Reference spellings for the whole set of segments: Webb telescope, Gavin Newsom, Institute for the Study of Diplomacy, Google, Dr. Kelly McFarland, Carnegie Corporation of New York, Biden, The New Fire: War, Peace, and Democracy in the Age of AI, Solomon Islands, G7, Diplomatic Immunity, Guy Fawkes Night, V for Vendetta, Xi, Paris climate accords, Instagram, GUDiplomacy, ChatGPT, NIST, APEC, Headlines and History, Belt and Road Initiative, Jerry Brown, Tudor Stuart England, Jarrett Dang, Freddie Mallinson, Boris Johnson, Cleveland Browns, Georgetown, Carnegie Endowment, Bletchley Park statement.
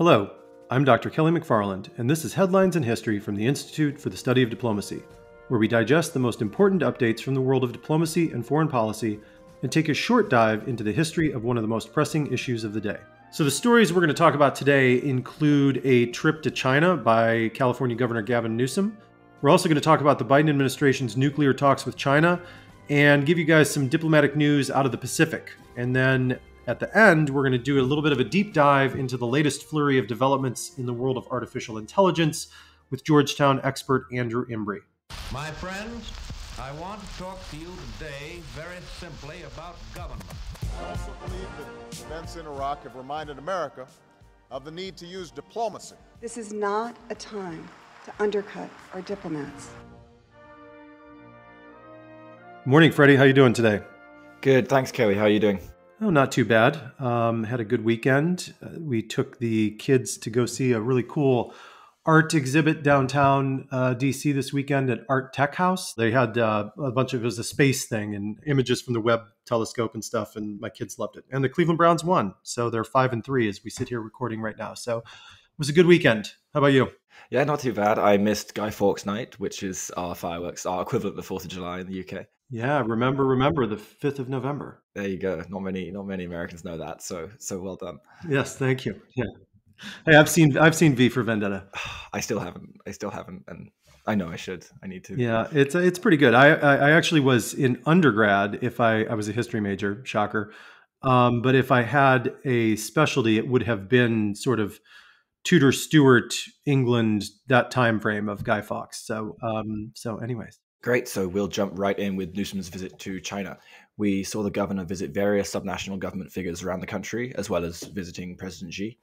Hello, I'm Dr. Kelly McFarland, and this is Headlines in History from the Institute for the Study of Diplomacy, where we digest the most important updates from the world of diplomacy and foreign policy and take a short dive into the history of one of the most pressing issues of the day. So the stories we're going to talk about today include a trip to China by California Governor Gavin Newsom. We're also going to talk about the Biden administration's nuclear talks with China and give you guys some diplomatic news out of the Pacific. And then at the end, we're going to do a little bit of a deep dive into the latest flurry of developments in the world of artificial intelligence with Georgetown expert Andrew Imbrie. My friends, I want to talk to you today very simply about government. I also believe that events in Iraq have reminded America of the need to use diplomacy. This is not a time to undercut our diplomats. Morning, Freddie. How you doing today? Good. Thanks, Kelly. How are you doing? Oh, not too bad. Had a good weekend. We took the kids to go see a really cool art exhibit downtown DC this weekend at Art Tech House. They had a bunch of, it was a space thing and images from the Webb telescope and stuff, and my kids loved it. And the Cleveland Browns won. So they're 5-3 as we sit here recording right now. So it was a good weekend. How about you? Yeah, not too bad. I missed Guy Fawkes Night, which is our fireworks, our equivalent of the 4th of July in the UK. Yeah, remember the 5th of November. There you go. Not many Americans know that. So well done. Yes, thank you. Yeah. Hey, I've seen V for Vendetta. I still haven't, and I know I should. I need to. Yeah, it's pretty good. I actually was in undergrad. If I was a history major, shocker. But if I had a specialty, it would have been sort of Tudor Stuart England, that time frame of Guy Fawkes. So anyways. Great. So we'll jump right in with Newsom's visit to China. We saw the governor visit various subnational government figures around the country, as well as visiting President Xi,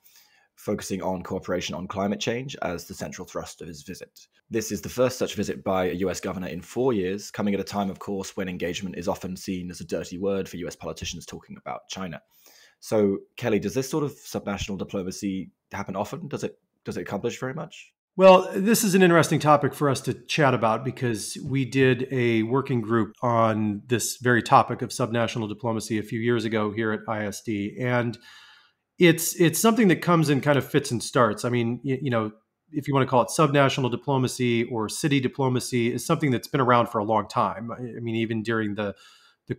focusing on cooperation on climate change as the central thrust of his visit. This is the first such visit by a US governor in 4 years, coming at a time, of course, when engagement is often seen as a dirty word for US politicians talking about China. So, Kelly, does this sort of subnational diplomacy happen often? Does it accomplish very much? Well, this is an interesting topic for us to chat about because we did a working group on this very topic of subnational diplomacy a few years ago here at ISD. And it's something that comes and kind of fits and starts. I mean, you know, if you want to call it subnational diplomacy or city diplomacy, is something that's been around for a long time. I mean, even during the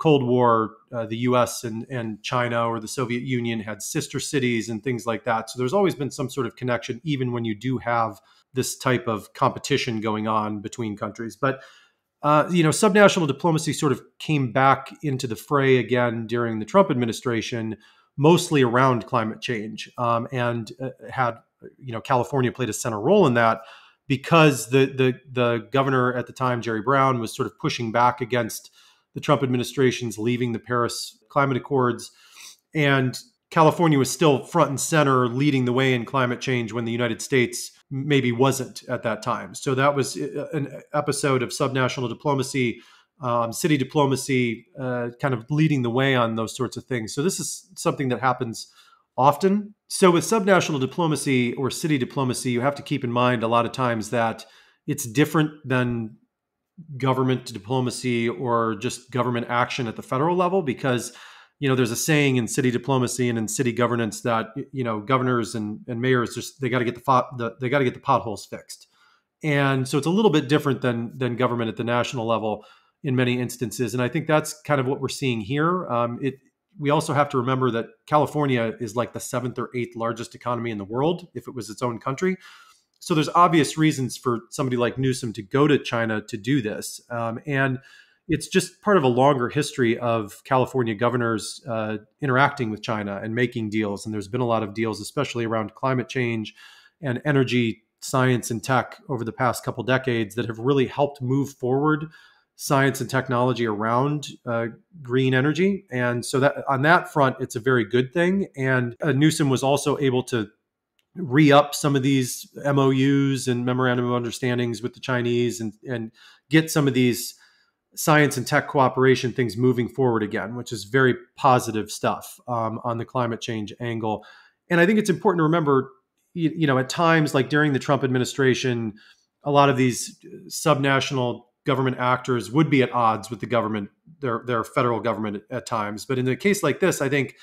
Cold War, the US and China or the Soviet Union had sister cities and things like that. So there's always been some sort of connection, even when you do have this type of competition going on between countries. But, you know, subnational diplomacy sort of came back into the fray again during the Trump administration, mostly around climate change, and had, you know, California played a center role in that because the governor at the time, Jerry Brown, was sort of pushing back against the Trump administration's leaving the Paris climate accords, and California was still front and center leading the way in climate change when the United States maybe wasn't at that time. So that was an episode of subnational diplomacy, city diplomacy, kind of leading the way on those sorts of things. So this is something that happens often. So with subnational diplomacy or city diplomacy, you have to keep in mind a lot of times that it's different than government diplomacy or just government action at the federal level, because you know, there's a saying in city diplomacy and in city governance that, you know, governors and mayors just, they got to get the potholes fixed. And so it's a little bit different than government at the national level in many instances. And I think that's kind of what we're seeing here. We also have to remember that California is like the 7th or 8th largest economy in the world if it was its own country. So there's obvious reasons for somebody like Newsom to go to China to do this. And it's just part of a longer history of California governors interacting with China and making deals. And there's been a lot of deals, especially around climate change and energy, science, and tech over the past couple decades that have really helped move forward science and technology around green energy. And so that on that front, it's a very good thing. And Newsom was also able to re-up some of these MOUs and memorandum of understandings with the Chinese and get some of these science and tech cooperation things moving forward again, which is very positive stuff on the climate change angle. And I think it's important to remember, you know, at times like during the Trump administration, a lot of these subnational government actors would be at odds with the government, their federal government at times. But in a case like this, I think,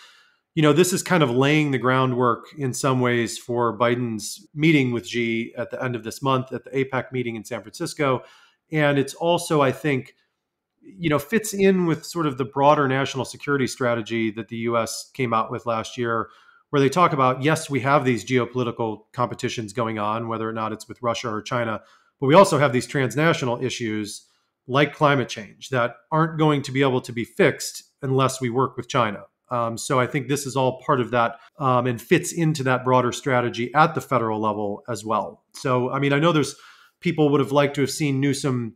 you know, this is kind of laying the groundwork in some ways for Biden's meeting with Xi at the end of this month at the APEC meeting in San Francisco. And it's also, I think, you know, fits in with sort of the broader national security strategy that the U.S. came out with last year, where they talk about, yes, we have these geopolitical competitions going on, whether or not it's with Russia or China, but we also have these transnational issues like climate change that aren't going to be able to be fixed unless we work with China. So I think this is all part of that and fits into that broader strategy at the federal level as well. So, I mean, I know there's people would have liked to have seen Newsom,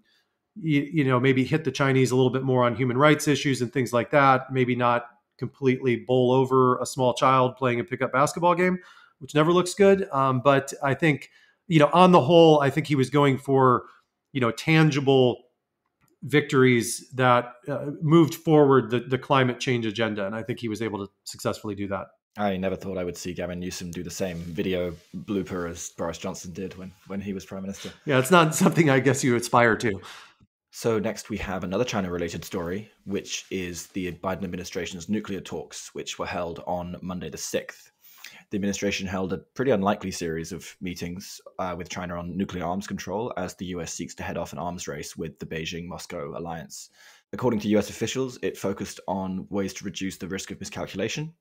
you know, maybe hit the Chinese a little bit more on human rights issues and things like that, maybe not completely bowl over a small child playing a pickup basketball game, which never looks good. But I think, you know, on the whole, I think he was going for, you know, tangible victories that moved forward the climate change agenda. And I think he was able to successfully do that. I never thought I would see Gavin Newsom do the same video blooper as Boris Johnson did when he was prime minister. Yeah, it's not something I guess you aspire to. So next we have another China-related story, which is the Biden administration's nuclear talks, which were held on Monday the 6th. The administration held a pretty unlikely series of meetings with China on nuclear arms control as the US seeks to head off an arms race with the Beijing-Moscow alliance. According to US officials, it focused on ways to reduce the risk of miscalculation.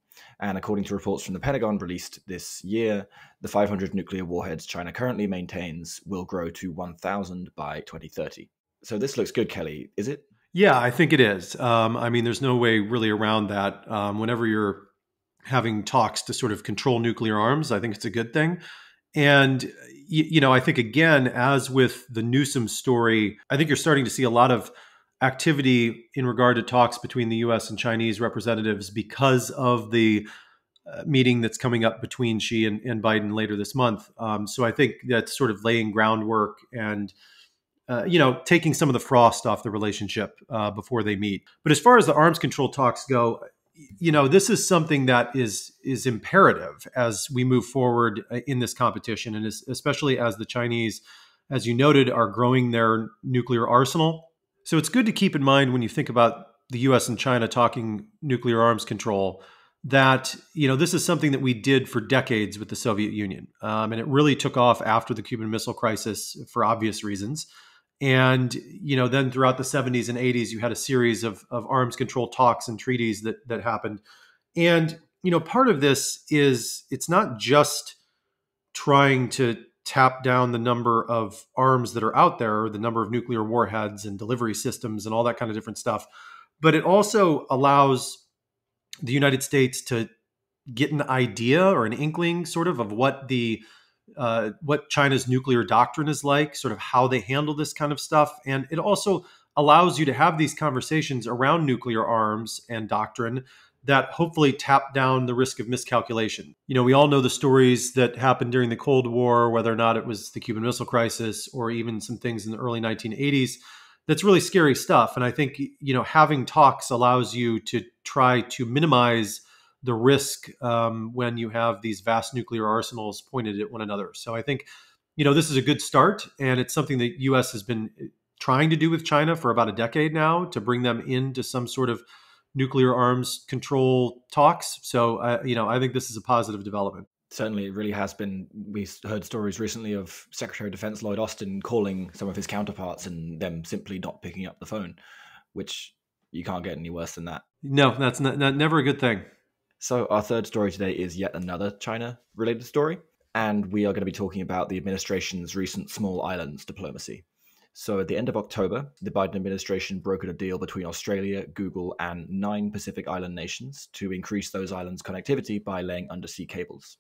And according to reports from the Pentagon released this year, the 500 nuclear warheads China currently maintains will grow to 1,000 by 2030. So this looks good, Kelly, is it? Yeah, I think it is. I mean, there's no way really around that. Whenever you're having talks to sort of control nuclear arms, I think it's a good thing. And, you know, I think, again, as with the Newsom story, I think you're starting to see a lot of activity in regard to talks between the U.S. and Chinese representatives because of the meeting that's coming up between Xi and Biden later this month. So I think that's sort of laying groundwork and you know, taking some of the frost off the relationship before they meet. But as far as the arms control talks go, you know, this is something that is imperative as we move forward in this competition, and especially as the Chinese, as you noted, are growing their nuclear arsenal. So it's good to keep in mind when you think about the U.S. and China talking nuclear arms control that, you know, this is something that we did for decades with the Soviet Union, and it really took off after the Cuban Missile Crisis for obvious reasons. And, you know, then throughout the 70s and 80s, you had a series of arms control talks and treaties that happened. And, you know, part of this is it's not just trying to tap down the number of arms that are out there, the number of nuclear warheads and delivery systems and all that kind of different stuff. But it also allows the United States to get an idea or an inkling sort of what the what China's nuclear doctrine is like, sort of how they handle this kind of stuff. And it also allows you to have these conversations around nuclear arms and doctrine that hopefully tap down the risk of miscalculation. You know, we all know the stories that happened during the Cold War, whether or not it was the Cuban Missile Crisis or even some things in the early 1980s. That's really scary stuff. And I think, you know, having talks allows you to try to minimize the risk when you have these vast nuclear arsenals pointed at one another. So I think, you know, this is a good start, and it's something that U.S. has been trying to do with China for about a decade now to bring them into some sort of nuclear arms control talks. So, you know, I think this is a positive development. Certainly, it really has been. We heard stories recently of Secretary of Defense Lloyd Austin calling some of his counterparts and them simply not picking up the phone, which you can't get any worse than that. No, that's never a good thing. So our third story today is yet another China-related story, and we are going to be talking about the administration's recent small islands diplomacy. So at the end of October, the Biden administration brokered a deal between Australia, Google, and 9 Pacific Island nations to increase those islands' connectivity by laying undersea cables.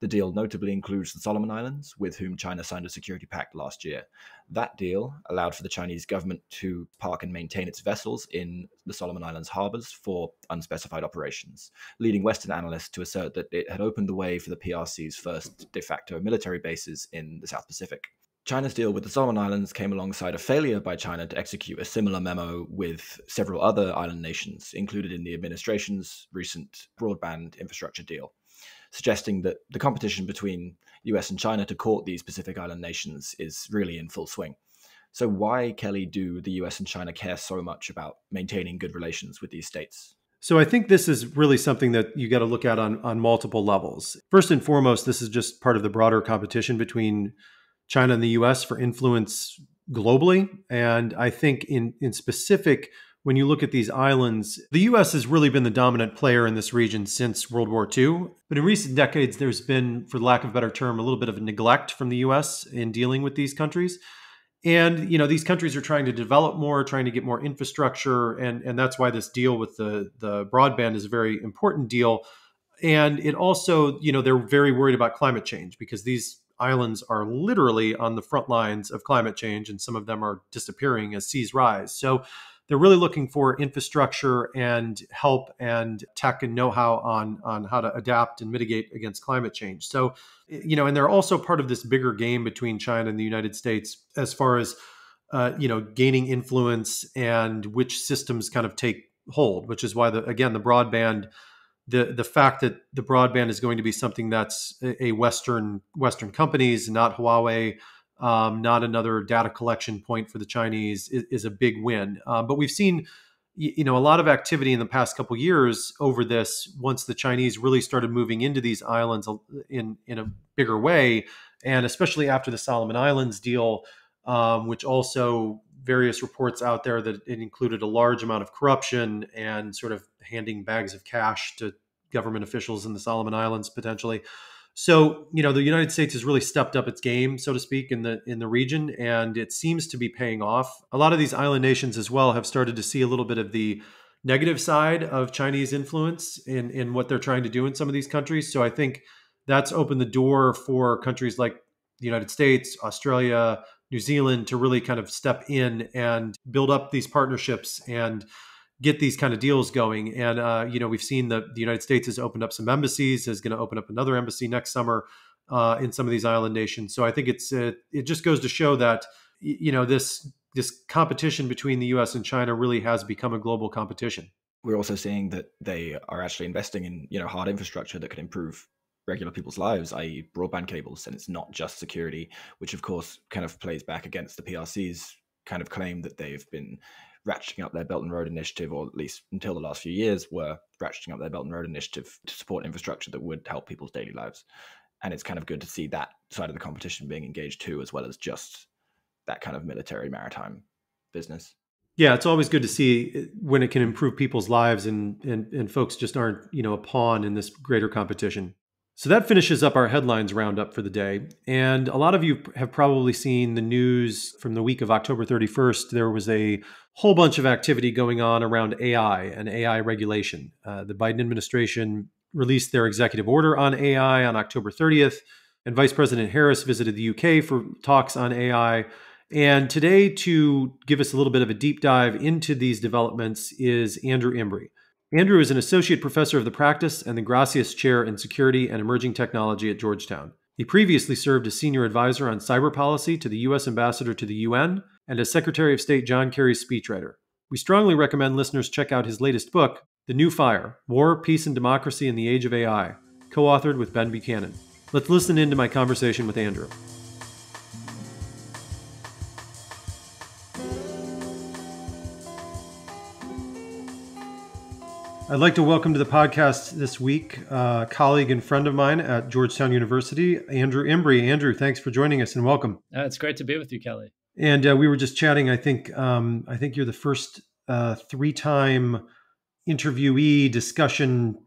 The deal notably includes the Solomon Islands, with whom China signed a security pact last year. That deal allowed for the Chinese government to park and maintain its vessels in the Solomon Islands harbors for unspecified operations, leading Western analysts to assert that it had opened the way for the PRC's first de facto military bases in the South Pacific. China's deal with the Solomon Islands came alongside a failure by China to execute a similar memo with several other island nations, included in the administration's recent broadband infrastructure deal, suggesting that the competition between US and China to court these Pacific Island nations is really in full swing. So why, Kelly, do the US and China care so much about maintaining good relations with these states? So I think this is really something that you got to look at on multiple levels. First and foremost, this is just part of the broader competition between China and the US for influence globally. And I think in specific, when you look at these islands, the US has really been the dominant player in this region since World War II. But in recent decades, there's been, for lack of a better term, a little bit of a neglect from the US in dealing with these countries. And, you know, these countries are trying to develop more, trying to get more infrastructure. And that's why this deal with the broadband is a very important deal. And it also, you know, they're very worried about climate change because these islands are literally on the front lines of climate change. And some of them are disappearing as seas rise. So they're really looking for infrastructure and help and tech and know-how on how to adapt and mitigate against climate change. So, you know, and they're also part of this bigger game between China and the United States as far as, you know, gaining influence and which systems kind of take hold, which is why, again, the broadband, the fact that the broadband is going to be something that's a Western companies, not Huawei, not another data collection point for the Chinese is a big win. But we've seen, you know, a lot of activity in the past couple of years over this. Once the Chinese really started moving into these islands in a bigger way, and especially after the Solomon Islands deal, which also various reports out there that it included a large amount of corruption and sort of handing bags of cash to government officials in the Solomon Islands potentially. So, you know, the United States has really stepped up its game, so to speak, in the region, and it seems to be paying off. A lot of these island nations as well have started to see a little bit of the negative side of Chinese influence in what they're trying to do in some of these countries. So I think that's opened the door for countries like the United States, Australia, New Zealand to really kind of step in and build up these partnerships and get these kind of deals going. And, you know, we've seen the United States has opened up some embassies, is going to open up another embassy next summer in some of these island nations. So I think it just goes to show that, you know, this competition between the U.S. and China really has become a global competition. We're also seeing that they are actually investing in, you know, hard infrastructure that can improve regular people's lives, i.e. broadband cables. And it's not just security, which, of course, kind of plays back against the PRC's kind of claim that they've been ratcheting up their Belt and Road Initiative, or at least until the last few years, were ratcheting up their Belt and Road Initiative to support infrastructure that would help people's daily lives. And it's kind of good to see that side of the competition being engaged too, as well as just that kind of military maritime business. Yeah, it's always good to see when it can improve people's lives and folks just aren't, you know, a pawn in this greater competition. So that finishes up our headlines roundup for the day. And a lot of you have probably seen the news from the week of October 31st. There was a whole bunch of activity going on around AI and AI regulation. The Biden administration released their executive order on AI on October 30th, and Vice President Harris visited the UK for talks on AI. And today, to give us a little bit of a deep dive into these developments, is Andrew Imbrie. Andrew is an associate professor of the practice and the Gracias Chair in Security and Emerging Technology at Georgetown. He previously served as senior advisor on cyber policy to the U.S. ambassador to the UN and as Secretary of State John Kerry's speechwriter. We strongly recommend listeners check out his latest book, The New Fire: War, Peace, and Democracy in the Age of AI, co-authored with Ben Buchanan. Let's listen into my conversation with Andrew. I'd like to welcome to the podcast this week a colleague and friend of mine at Georgetown University, Andrew Imbrie. Andrew, thanks for joining us and welcome. It's great to be with you, Kelly. And we were just chatting. I think you're the first three-time interviewee discussion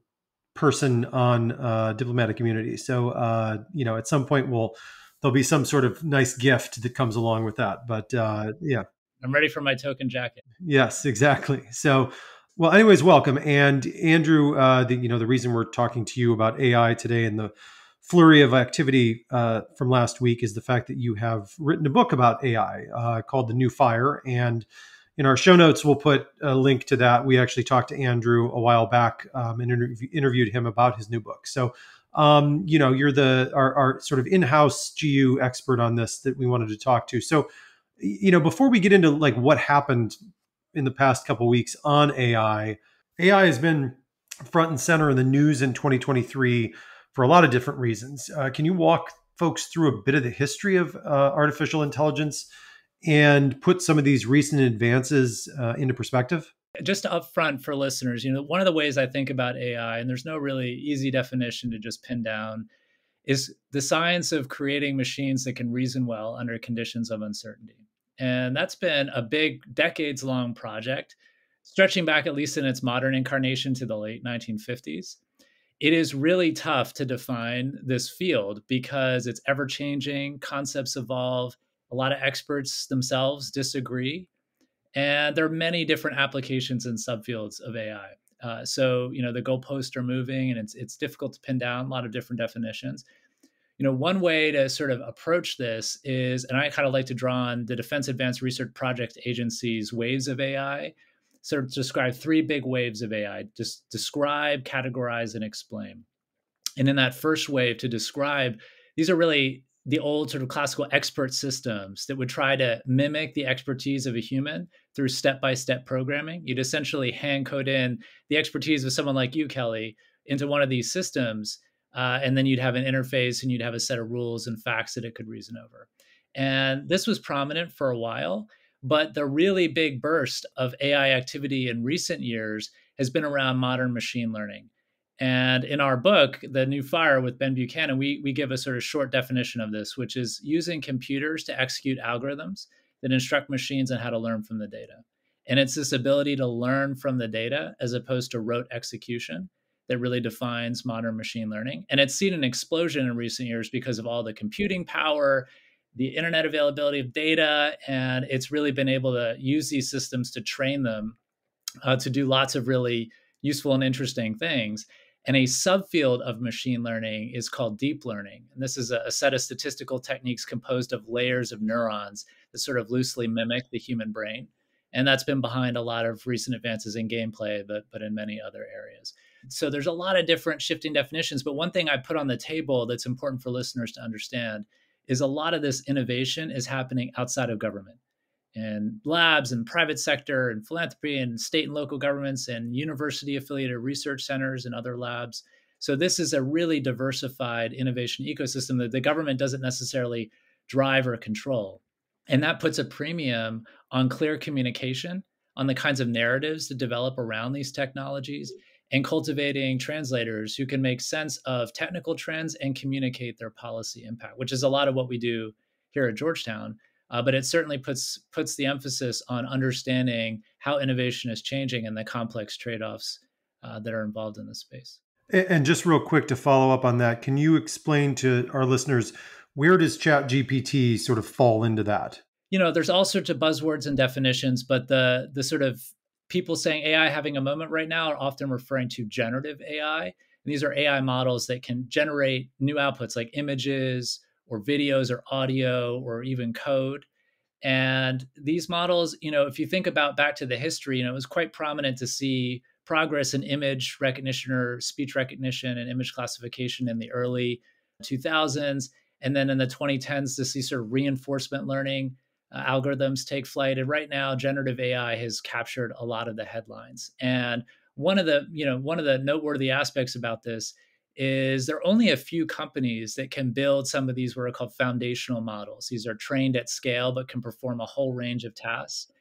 person on diplomatic immunity. So you know, at some point there'll be some sort of nice gift that comes along with that. But yeah, I'm ready for my token jacket. Yes, exactly. So. Well, anyways, welcome. And Andrew, the reason we're talking to you about AI today and the flurry of activity from last week is the fact that you have written a book about AI called The New Fire. And in our show notes, we'll put a link to that. We actually talked to Andrew a while back and interviewed him about his new book. So, you know, you're our sort of in-house GU expert on this that we wanted to talk to. So, you know, before we get into like what happened in the past couple of weeks on AI. AI has been front and center in the news in 2023 for a lot of different reasons. Can you walk folks through a bit of the history of artificial intelligence and put some of these recent advances into perspective? Just up front for listeners, you know, one of the ways I think about AI, and there's no really easy definition to just pin down, is the science of creating machines that can reason well under conditions of uncertainty. And that's been a big decades-long project, stretching back at least in its modern incarnation to the late 1950s. It is really tough to define this field because it's ever-changing, concepts evolve, a lot of experts themselves disagree, and there are many different applications and subfields of AI. So, you know, the goalposts are moving and it's difficult to pin down, a lot of different definitions. You know, one way to sort of approach this is, and I kind of like to draw on the Defense Advanced Research Project Agency's waves of AI, sort of describe three big waves of AI, just describe, categorize, and explain. And in that first wave to describe, these are really the old sort of classical expert systems that would try to mimic the expertise of a human through step-by-step programming. You'd essentially hand code in the expertise of someone like you, Kelly, into one of these systems. And then you'd have an interface and you'd have a set of rules and facts that it could reason over. And this was prominent for a while, but the really big burst of AI activity in recent years has been around modern machine learning. And in our book, The New Fire with Ben Buchanan, we give a sort of short definition of this, which is using computers to execute algorithms that instruct machines on how to learn from the data. And it's this ability to learn from the data as opposed to rote execution that really defines modern machine learning. And it's seen an explosion in recent years because of all the computing power, the internet availability of data, and it's really been able to use these systems to train them to do lots of really useful and interesting things. And a subfield of machine learning is called deep learning. And this is a set of statistical techniques composed of layers of neurons that sort of loosely mimic the human brain. And that's been behind a lot of recent advances in gameplay, but in many other areas. So there's a lot of different shifting definitions. But one thing I put on the table that's important for listeners to understand is a lot of this innovation is happening outside of government and labs and private sector and philanthropy and state and local governments and university affiliated research centers and other labs. So this is a really diversified innovation ecosystem that the government doesn't necessarily drive or control. And that puts a premium on clear communication, on the kinds of narratives that develop around these technologies, and cultivating translators who can make sense of technical trends and communicate their policy impact, which is a lot of what we do here at Georgetown. But it certainly puts the emphasis on understanding how innovation is changing and the complex trade-offs that are involved in this space. And just real quick to follow up on that, can you explain to our listeners, where does ChatGPT sort of fall into that? You know, there's all sorts of buzzwords and definitions, but the sort of people saying AI having a moment right now are often referring to generative AI. And these are AI models that can generate new outputs like images or videos or audio or even code. And these models, you know, if you think about back to the history, you know, it was quite prominent to see progress in image recognition or speech recognition and image classification in the early 2000s. And then in the 2010s, to see sort of reinforcement learning algorithms take flight. And right now, generative AI has captured a lot of the headlines. And one of the noteworthy aspects about this is there are only a few companies that can build some of these what are called foundational models. These are trained at scale, but can perform a whole range of tasks.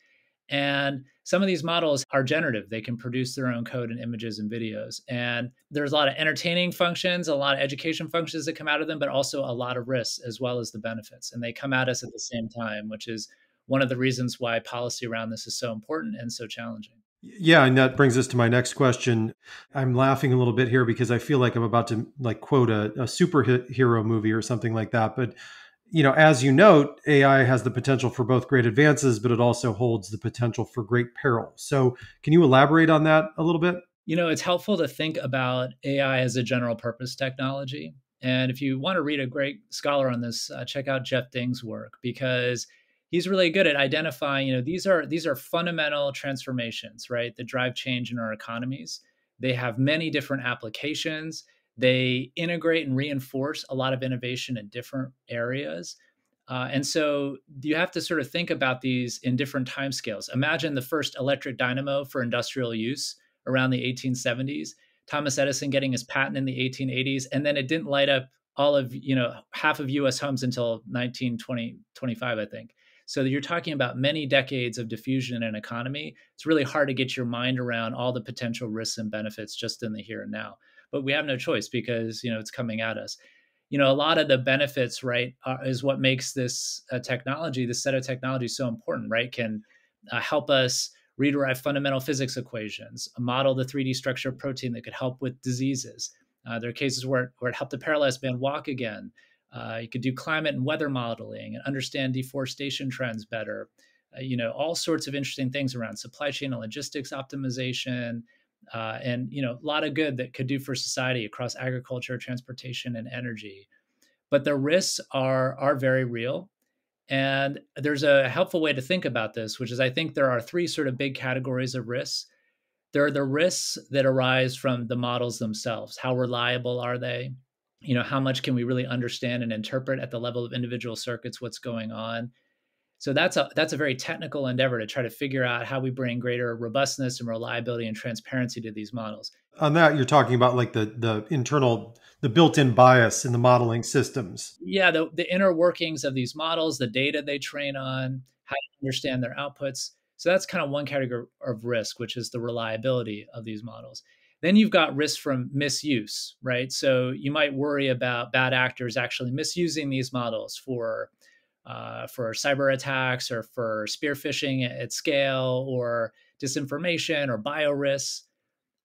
And some of these models are generative. They can produce their own code and images and videos. And there's a lot of entertaining functions, a lot of education functions that come out of them, but also a lot of risks as well as the benefits. And they come at us at the same time, which is one of the reasons why policy around this is so important and so challenging. Yeah, and that brings us to my next question. I'm laughing a little bit here because I feel like I'm about to like quote a superhero movie or something like that. But you know, as you note, AI has the potential for both great advances, but it also holds the potential for great peril. So can you elaborate on that a little bit? You know, it's helpful to think about AI as a general purpose technology. And if you want to read a great scholar on this, check out Jeff Dang's work, because he's really good at identifying, you know, these are fundamental transformations, right, that drive change in our economies. They have many different applications. They integrate and reinforce a lot of innovation in different areas. And so you have to sort of think about these in different timescales. Imagine the first electric dynamo for industrial use around the 1870s, Thomas Edison getting his patent in the 1880s, and then it didn't light up all of, you know, half of US homes until 1925, I think. So you're talking about many decades of diffusion in an economy. It's really hard to get your mind around all the potential risks and benefits just in the here and now. But we have no choice because, you know, it's coming at us. You know, a lot of the benefits, right, is what makes this technology, this set of technology so important, right? Can help us rederive fundamental physics equations, model the 3D structure of protein that could help with diseases. There are cases where it helped the paralyzed man walk again. You could do climate and weather modeling and understand deforestation trends better. You know, all sorts of interesting things around supply chain and logistics optimization, and, you know, a lot of good that could do for society across agriculture, transportation, and energy. But the risks are very real. And there's a helpful way to think about this, which is I think there are three sort of big categories of risks. There are the risks that arise from the models themselves. How reliable are they? You know, how much can we really understand and interpret at the level of individual circuits what's going on? So that's a very technical endeavor to try to figure out how we bring greater robustness and reliability and transparency to these models. On that, you're talking about like the built-in bias in the modeling systems. Yeah, the inner workings of these models, the data they train on, how to understand their outputs. So that's kind of one category of risk, which is the reliability of these models. Then you've got risk from misuse, right? So you might worry about bad actors actually misusing these models for cyber attacks or for spear phishing at scale or disinformation or bio risks.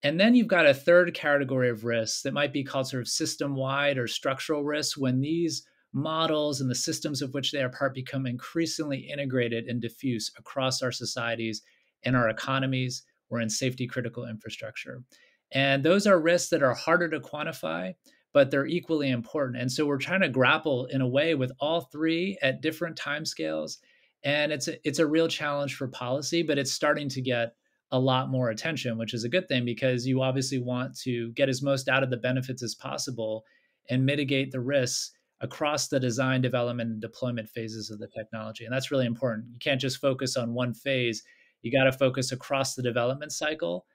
And then you've got a third category of risks that might be called sort of system-wide or structural risks when these models and the systems of which they are part become increasingly integrated and diffuse across our societies and our economies or in safety-critical infrastructure. And those are risks that are harder to quantify, but they're equally important. And so we're trying to grapple in a way with all three at different timescales. And it's a real challenge for policy, but it's starting to get a lot more attention, which is a good thing because you obviously want to get as most out of the benefits as possible and mitigate the risks across the design, development, and deployment phases of the technology. And that's really important. You can't just focus on one phase. You got to focus across the development cycle.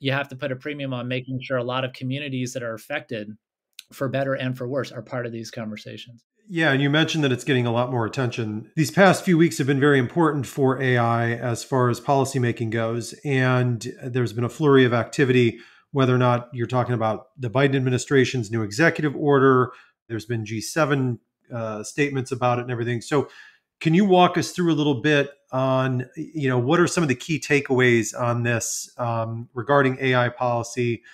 You have to put a premium on making sure a lot of communities that are affected, for better and for worse, are part of these conversations. Yeah, and you mentioned that it's getting a lot more attention. These past few weeks have been very important for AI as far as policymaking goes, and there's been a flurry of activity, whether or not you're talking about the Biden administration's new executive order, there's been G7 statements about it and everything. So can you walk us through a little bit on, you know, what are some of the key takeaways on this regarding AI policy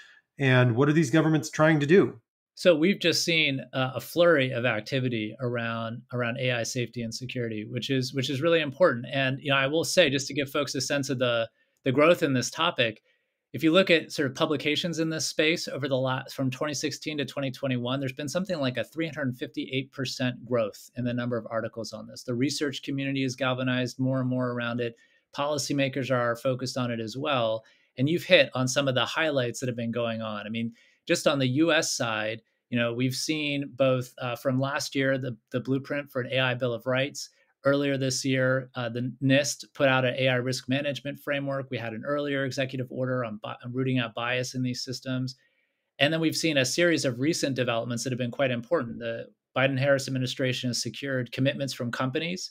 and what are these governments trying to do? So we've just seen a flurry of activity around AI safety and security, which is really important. And, you know, I will say, just to give folks a sense of the growth in this topic, if you look at sort of publications in this space over the last, from 2016 to 2021, there's been something like a 358% growth in the number of articles on this. The research community is galvanized more and more around it. Policymakers are focused on it as well. And you've hit on some of the highlights that have been going on. I mean, just on the US side, you know, we've seen both from last year, the blueprint for an AI Bill of Rights. Earlier this year, the NIST put out an AI risk management framework. We had an earlier executive order on rooting out bias in these systems. And then we've seen a series of recent developments that have been quite important. The Biden-Harris administration has secured commitments from companies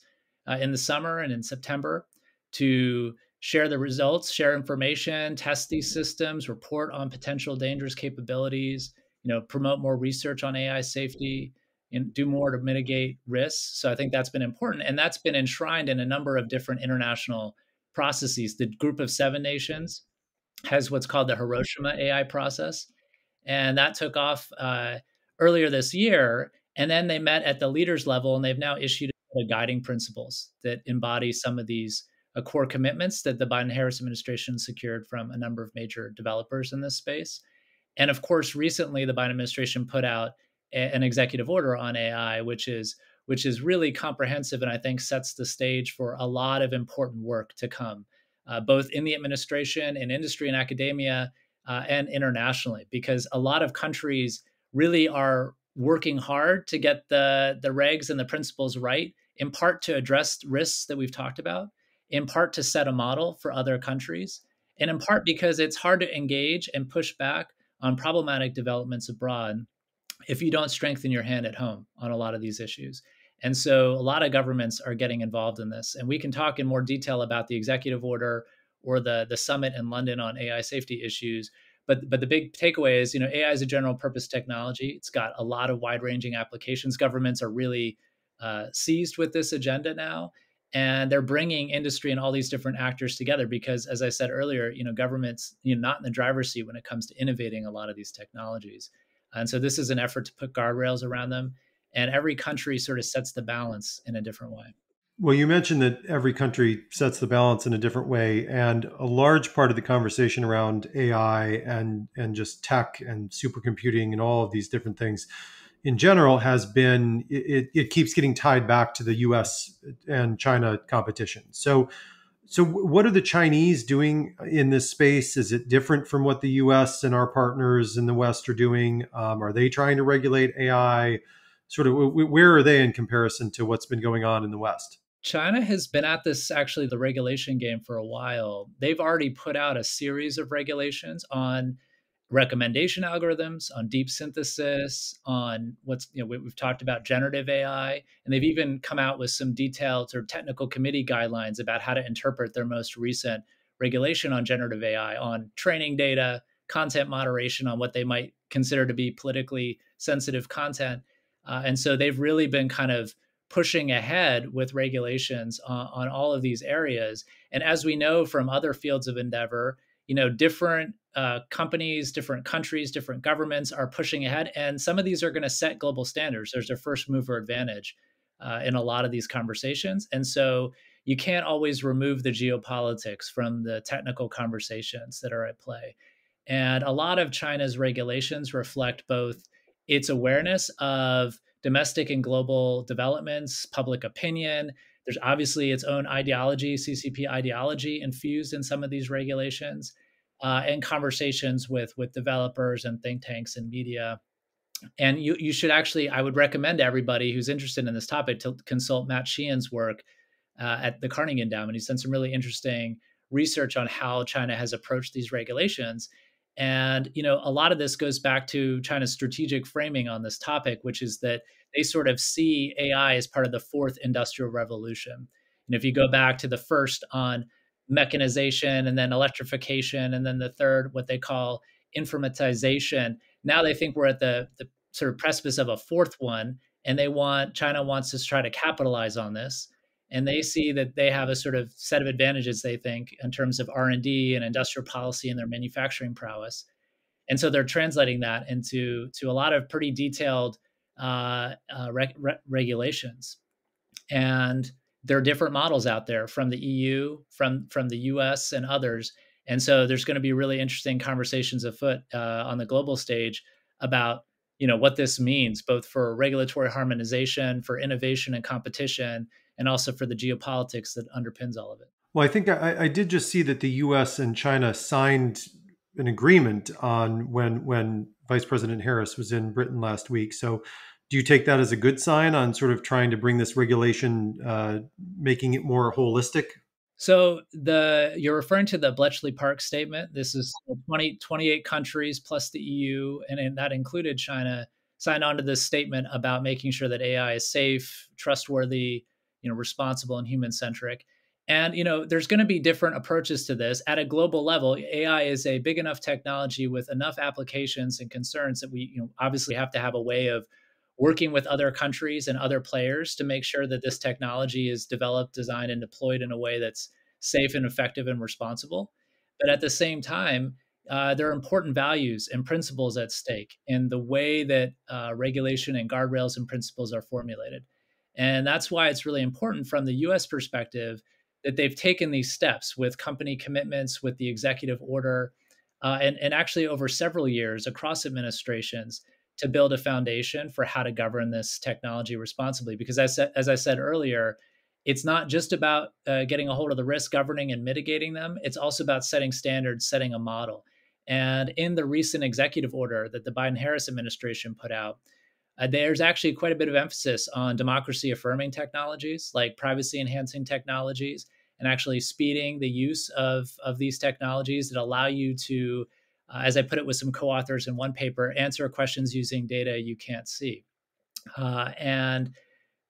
in the summer and in September to share the results, share information, test these systems, report on potential dangerous capabilities, you know, promote more research on AI safety, and do more to mitigate risks. So I think that's been important. And that's been enshrined in a number of different international processes. The Group of 7 nations has what's called the Hiroshima AI process. And that took off earlier this year. And then they met at the leaders level, and they've now issued the guiding principles that embody some of these core commitments that the Biden-Harris administration secured from a number of major developers in this space. And of course, recently, the Biden administration put out an executive order on AI, which is really comprehensive and I think sets the stage for a lot of important work to come, both in the administration, in industry and academia, and internationally, because a lot of countries really are working hard to get the regs and the principles right, in part to address risks that we've talked about, in part to set a model for other countries, and in part because it's hard to engage and push back on problematic developments abroad if you don't strengthen your hand at home on a lot of these issues. And so a lot of governments are getting involved in this. And we can talk in more detail about the executive order or the summit in London on AI safety issues. But the big takeaway is, you know, AI is a general purpose technology. It's got a lot of wide-ranging applications. Governments are really seized with this agenda now. And they're bringing industry and all these different actors together because, as I said earlier, you know, governments, you know, not in the driver's seat when it comes to innovating a lot of these technologies. And so this is an effort to put guardrails around them. And every country sort of sets the balance in a different way. Well, you mentioned that every country sets the balance in a different way. And a large part of the conversation around AI and just tech and supercomputing and all of these different things in general has been, it keeps getting tied back to the US and China competition. So what are the Chinese doing in this space? Is it different from what the US and our partners in the West are doing? Are they trying to regulate AI? Sort of, where are they in comparison to what's been going on in the West? China has been at this, actually, the regulation game for a while. They've already put out a series of regulations on recommendation algorithms, on deep synthesis, on what's, you know, we've talked about generative AI, and they've even come out with some detailed sort of technical committee guidelines about how to interpret their most recent regulation on generative AI, on training data, content moderation, on what they might consider to be politically sensitive content. And so they've really been kind of pushing ahead with regulations on all of these areas. And as we know from other fields of endeavor, you know, different companies, different countries, different governments are pushing ahead. And some of these are going to set global standards. There's a first mover advantage in a lot of these conversations. And so you can't always remove the geopolitics from the technical conversations that are at play. And a lot of China's regulations reflect both its awareness of domestic and global developments, public opinion. There's obviously its own ideology, CCP ideology, infused in some of these regulations, and conversations with developers and think tanks and media. And you should actually, I would recommend to everybody who's interested in this topic to consult Matt Sheehan's work at the Carnegie Endowment. He's done some really interesting research on how China has approached these regulations. And, you know, a lot of this goes back to China's strategic framing on this topic, which is that they sort of see AI as part of the fourth industrial revolution. And if you go back to the first on mechanization and then electrification, and then the third, what they call informatization, now they think we're at the sort of precipice of a fourth one. And China wants to try to capitalize on this. And they see that they have a sort of set of advantages, they think, in terms of R&D and industrial policy and their manufacturing prowess. And so they're translating that into a lot of pretty detailed regulations. And there are different models out there from the EU, from the US and others. And so there's going to be really interesting conversations afoot on the global stage about, you know, what this means, both for regulatory harmonization, for innovation and competition, and also for the geopolitics that underpins all of it. Well, I think I did just see that the U.S. and China signed an agreement on when Vice President Harris was in Britain last week. So do you take that as a good sign on sort of trying to bring this regulation, making it more holistic? So you're referring to the Bletchley Park statement. This is 28 countries plus the EU, and that included China, signed on to this statement about making sure that AI is safe, trustworthy, you know, responsible and human-centric. And, you know, there's going to be different approaches to this. At a global level, AI is a big enough technology with enough applications and concerns that we, you know, obviously have to have a way of working with other countries and other players to make sure that this technology is developed, designed, and deployed in a way that's safe and effective and responsible. But at the same time, there are important values and principles at stake in the way that regulation and guardrails and principles are formulated. And that's why it's really important from the US perspective that they've taken these steps with company commitments, with the executive order, and actually over several years across administrations to build a foundation for how to govern this technology responsibly. Because as I said earlier, it's not just about getting a hold of the risk, governing and mitigating them. It's also about setting standards, setting a model. And in the recent executive order that the Biden-Harris administration put out, there's actually quite a bit of emphasis on democracy affirming technologies like privacy enhancing technologies, and actually speeding the use of these technologies that allow you to, as I put it with some co-authors in one paper, answer questions using data you can't see. And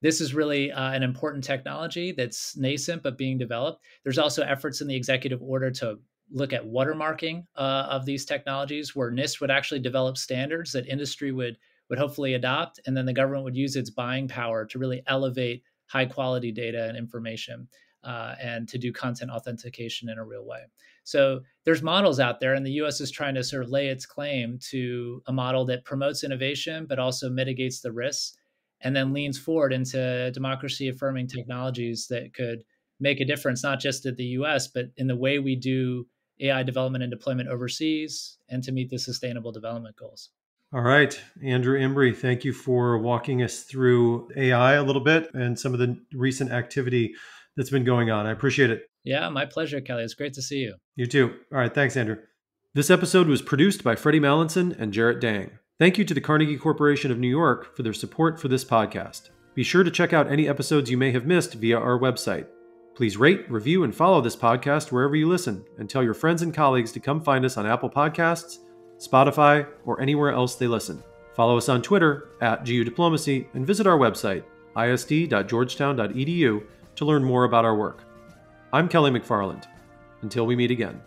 This is really an important technology that's nascent, but being developed. There's also efforts in the executive order to look at watermarking of these technologies, where NIST would actually develop standards that industry would hopefully adopt, and then the government would use its buying power to really elevate high quality data and information and to do content authentication in a real way. So there's models out there, and the US is trying to sort of lay its claim to a model that promotes innovation, but also mitigates the risks, and then leans forward into democracy-affirming technologies that could make a difference, not just at the US, but in the way we do AI development and deployment overseas, and to meet the Sustainable Development Goals. All right, Andrew Imbrie, thank you for walking us through AI a little bit and some of the recent activity that's been going on. I appreciate it. Yeah, my pleasure, Kelly. It's great to see you. You too. All right, thanks, Andrew. This episode was produced by Freddie Mallinson and Jarrett Dang. Thank you to the Carnegie Corporation of New York for their support for this podcast. Be sure to check out any episodes you may have missed via our website. Please rate, review, and follow this podcast wherever you listen, and tell your friends and colleagues to come find us on Apple Podcasts, Spotify, or anywhere else they listen. Follow us on Twitter @GUDiplomacy and visit our website, isd.georgetown.edu, to learn more about our work. I'm Kelly McFarland. Until we meet again.